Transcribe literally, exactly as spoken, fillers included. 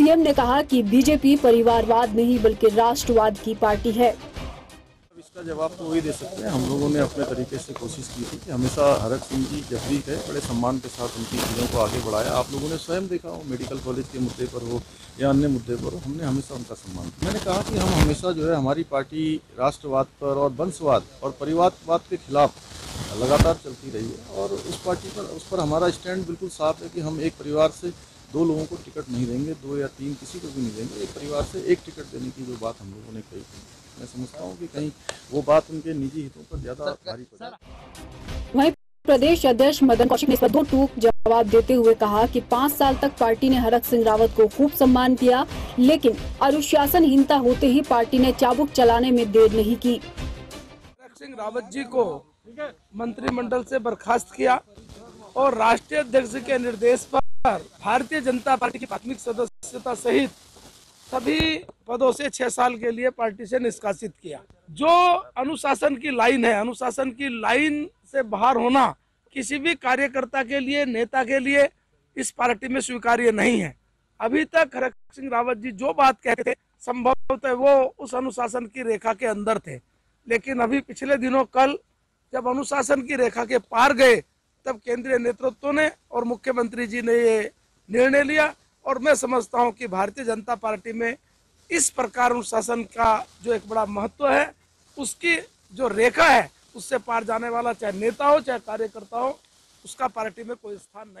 CM ने कहा कि बीजेपी परिवारवाद नहीं बल्कि राष्ट्रवाद की पार्टी है। इसका जवाब तो वही दे सकते हैं। हम लोगों ने अपने तरीके से कोशिश की थी कि हमेशा हरक सिंह जी जबरी है, बड़े सम्मान के साथ उनकी चीज़ों को आगे बढ़ाया। आप लोगों ने स्वयं देखा हो, मेडिकल कॉलेज के मुद्दे पर हो या अन्य मुद्दे पर हो, हमने हमेशा उनका सम्मान किया। मैंने कहा कि हम हमेशा जो है हमारी पार्टी राष्ट्रवाद पर और वंशवाद और परिवारवाद के खिलाफ लगातार चलती रही है और उस पार्टी पर उस पर हमारा स्टैंड बिल्कुल साफ है कि हम एक परिवार से दो लोगों को टिकट नहीं देंगे, दो या तीन किसी को भी नहीं देंगे। एक परिवार से एक टिकट देने की जो बात हम लोगों ने कही थी, मैं समझता हूँ कि कहीं वो बात उनके निजी हितों पर ज्यादा भारी पड़ी। वहीं प्रदेश अध्यक्ष मदन कौशिक ने इस पर दो टूक जवाब देते हुए कहा कि पाँच साल तक पार्टी ने हरक सिंह रावत को खूब सम्मान दिया, लेकिन अनुशासनहीनता होते ही पार्टी ने चाबुक चलाने में देर नहीं की। हरक सिंह रावत जी को मंत्रिमंडल से बर्खास्त किया और राष्ट्रीय अध्यक्ष के निर्देश पर भारतीय जनता पार्टी की प्राथमिक सदस्यता सहित सभी पदों से छह साल के लिए पार्टी से निष्कासित किया। जो अनुशासन की लाइन है, अनुशासन की लाइन से बाहर होना किसी भी कार्यकर्ता के लिए, नेता के लिए इस पार्टी में स्वीकार्य नहीं है। अभी तक हरक सिंह रावत जी जो बात कहते थे संभवतः वो उस अनुशासन की रेखा के अंदर थे, लेकिन अभी पिछले दिनों कल जब अनुशासन की रेखा के पार गए तब केंद्रीय नेतृत्व ने और मुख्यमंत्री जी ने ये निर्णय लिया। और मैं समझता हूँ कि भारतीय जनता पार्टी में इस प्रकार अनुशासन का जो एक बड़ा महत्व है, उसकी जो रेखा है उससे पार जाने वाला चाहे नेता हो चाहे कार्यकर्ता हो, उसका पार्टी में कोई स्थान नहीं।